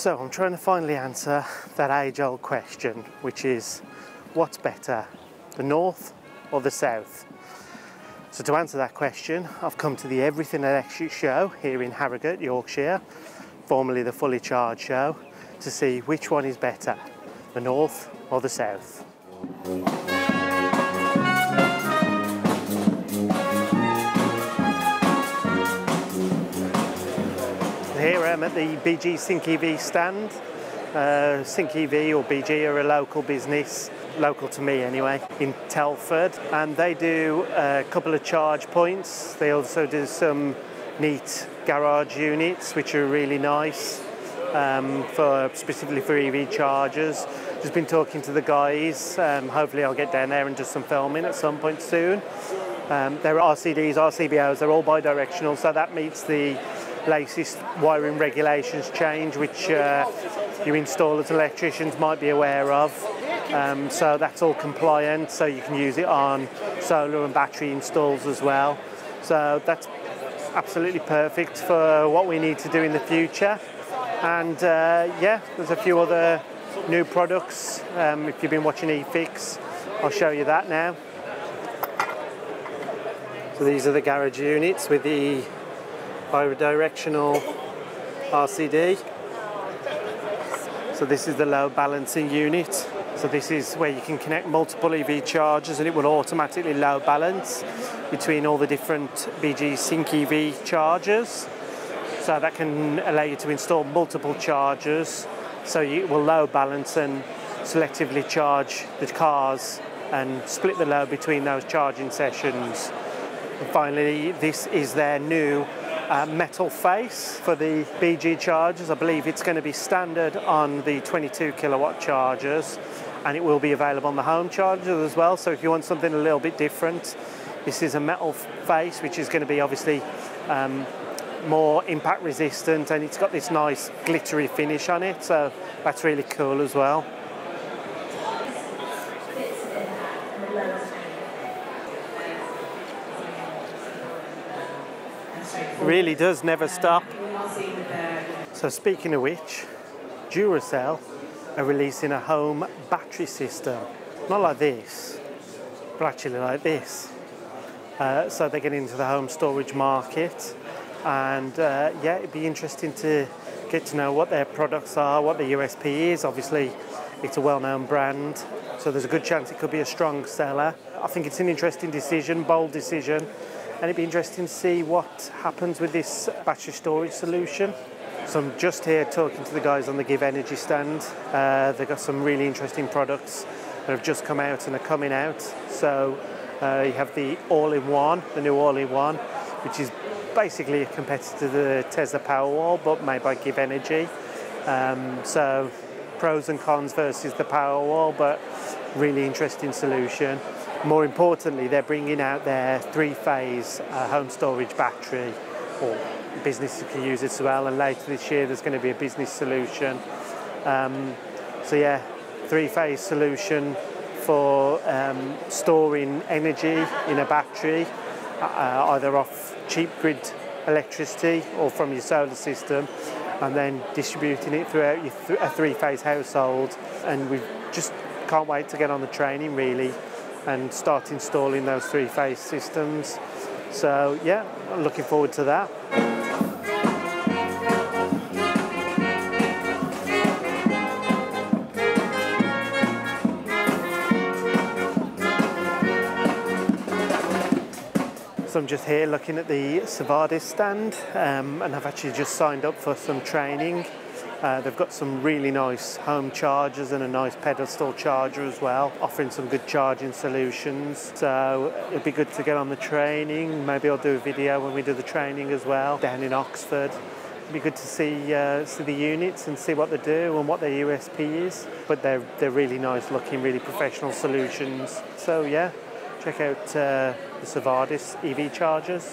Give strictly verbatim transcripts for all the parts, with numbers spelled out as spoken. So I'm trying to finally answer that age-old question, which is, what's better, the north or the south? So to answer that question, I've come to the Everything Electric show here in Harrogate, Yorkshire, formerly the Fully Charged show, to see which one is better, the north or the south. Here I am at the B G SyncEV stand. Uh, SyncEV or B G are a local business, local to me anyway, in Telford, and they do a couple of charge points. They also do some neat garage units which are really nice, um, for specifically for E V chargers. Just been talking to the guys, um, hopefully I'll get down there and do some filming at some point soon. Um, there are R C Ds, R C B Os, they're all bi-directional, so that meets the latest wiring regulations change, which uh, your installers and electricians might be aware of. Um, so that's all compliant, so you can use it on solar and battery installs as well. So that's absolutely perfect for what we need to do in the future. And uh, yeah, there's a few other new products. Um, if you've been watching eFix, I'll show you that now. So these are the garage units with the bi-directional R C D. So this is the load balancing unit. So this is where you can connect multiple E V chargers and it will automatically load balance between all the different B G SyncEV chargers. So that can allow you to install multiple chargers, so you will load balance and selectively charge the cars and split the load between those charging sessions. And finally, this is their new Uh, metal face for the B G chargers. I believe it's going to be standard on the twenty-two kilowatt chargers, and it will be available on the home chargers as well. So if you want something a little bit different, this is a metal face which is going to be obviously um, more impact resistant, and it's got this nice glittery finish on it, so that's really cool as well. Really does never stop. So speaking of which, Duracell are releasing a home battery system. Not like this, but actually like this. Uh, so they're getting into the home storage market, and uh, yeah, it'd be interesting to get to know what their products are, what the U S P is. Obviously, it's a well-known brand, so there's a good chance it could be a strong seller. I think it's an interesting decision, bold decision. And it'd be interesting to see what happens with this battery storage solution. So I'm just here talking to the guys on the GivEnergy stand. Uh, they've got some really interesting products that have just come out and are coming out. So uh, you have the all-in-one, the new all-in-one, which is basically a competitor to the Tesla Powerwall, but made by GivEnergy. Um, so pros and cons versus the Powerwall, but really interesting solution. More importantly, they're bringing out their three-phase uh, home storage battery, or businesses can use it as well, and later this year there's going to be a business solution. Um, so yeah, three-phase solution for um, storing energy in a battery, uh, either off cheap grid electricity or from your solar system, and then distributing it throughout your th a three-phase household. And we just can't wait to get on the training, really, and start installing those three-phase systems. So yeah, I'm looking forward to that. So I'm just here looking at the Sevadis stand, um, and I've actually just signed up for some training. Uh, they've got some really nice home chargers and a nice pedestal charger as well, offering some good charging solutions. So it'd be good to get on the training. Maybe I'll do a video when we do the training as well, down in Oxford. It'd be good to see, uh, see the units and see what they do and what their U S P is. But they're, they're really nice looking, really professional solutions. So yeah, check out uh, the Sevadis E V chargers.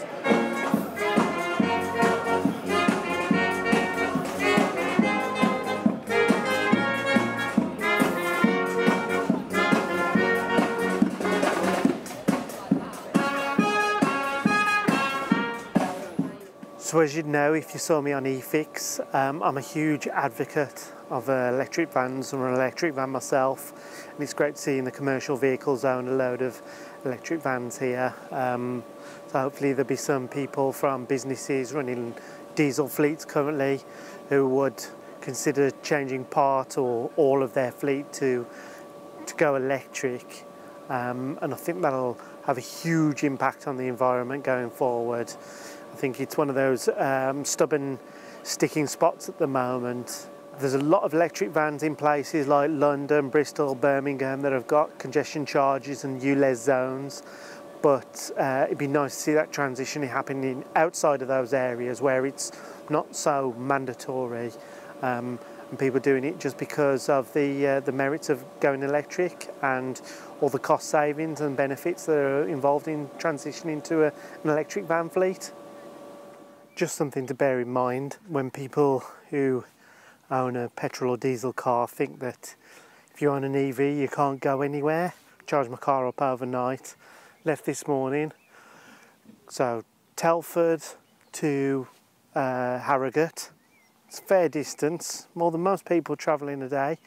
So as you'd know if you saw me on eFix, um, I'm a huge advocate of uh, electric vans. I'm an electric van myself, and it's great to see in the commercial vehicle zone a load of electric vans here. Um, so hopefully there'll be some people from businesses running diesel fleets currently who would consider changing part or all of their fleet to, to go electric. Um, and I think that'll have a huge impact on the environment going forward. I think it's one of those um, stubborn sticking spots at the moment. There's a lot of electric vans in places like London, Bristol, Birmingham that have got congestion charges and U L E Z zones, but uh, it'd be nice to see that transition happening outside of those areas where it's not so mandatory, um, and people doing it just because of the, uh, the merits of going electric and all the cost savings and benefits that are involved in transitioning to a, an electric van fleet. Just something to bear in mind when people who own a petrol or diesel car think that if you own an E V you can't go anywhere. Charged my car up overnight, left this morning. So Telford to uh, Harrogate, it's a fair distance, more than most people travel in a day.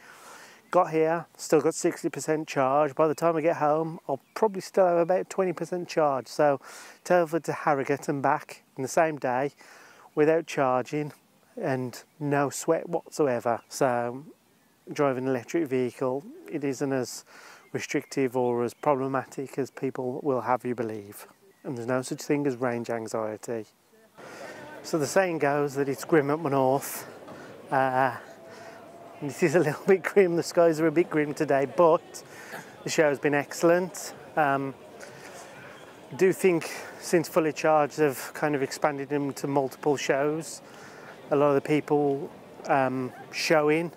Got here, still got sixty percent charge. By the time I get home, I'll probably still have about twenty percent charge. So Telford to Harrogate and back in the same day without charging and no sweat whatsoever. So driving an electric vehicle, it isn't as restrictive or as problematic as people will have you believe. And there's no such thing as range anxiety. So the saying goes that it's grim at the north. Uh, This is a little bit grim, the skies are a bit grim today, but the show has been excellent. Um, I do think since Fully Charged they've kind of expanded them to multiple shows. A lot of the people um, showing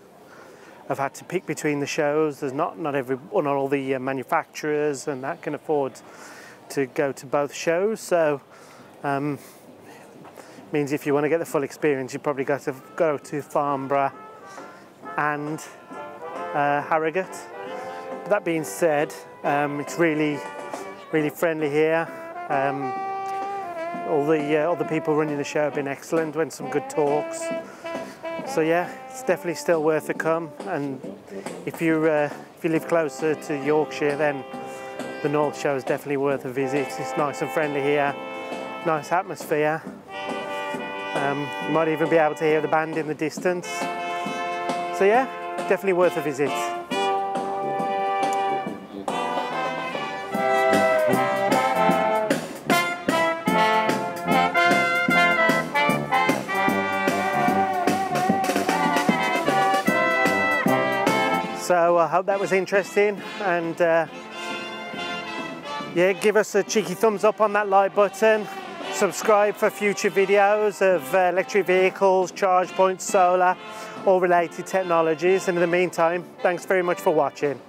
have had to pick between the shows. There's not, not, every, or not all the manufacturers and that can afford to go to both shows, so um, it means if you want to get the full experience you probably got to go to Farnborough and uh, Harrogate. But that being said, um, it's really, really friendly here. Um, all the uh, all the people running the show have been excellent, went some good talks. So yeah, it's definitely still worth a come. And if you uh, if you live closer to Yorkshire, then the North Show is definitely worth a visit. It's nice and friendly here, nice atmosphere. Um, you might even be able to hear the band in the distance. So yeah, definitely worth a visit. So I hope that was interesting, and uh, yeah, give us a cheeky thumbs up on that like button. Subscribe for future videos of uh, electric vehicles, charge points, solar, all related technologies. And in the meantime, thanks very much for watching.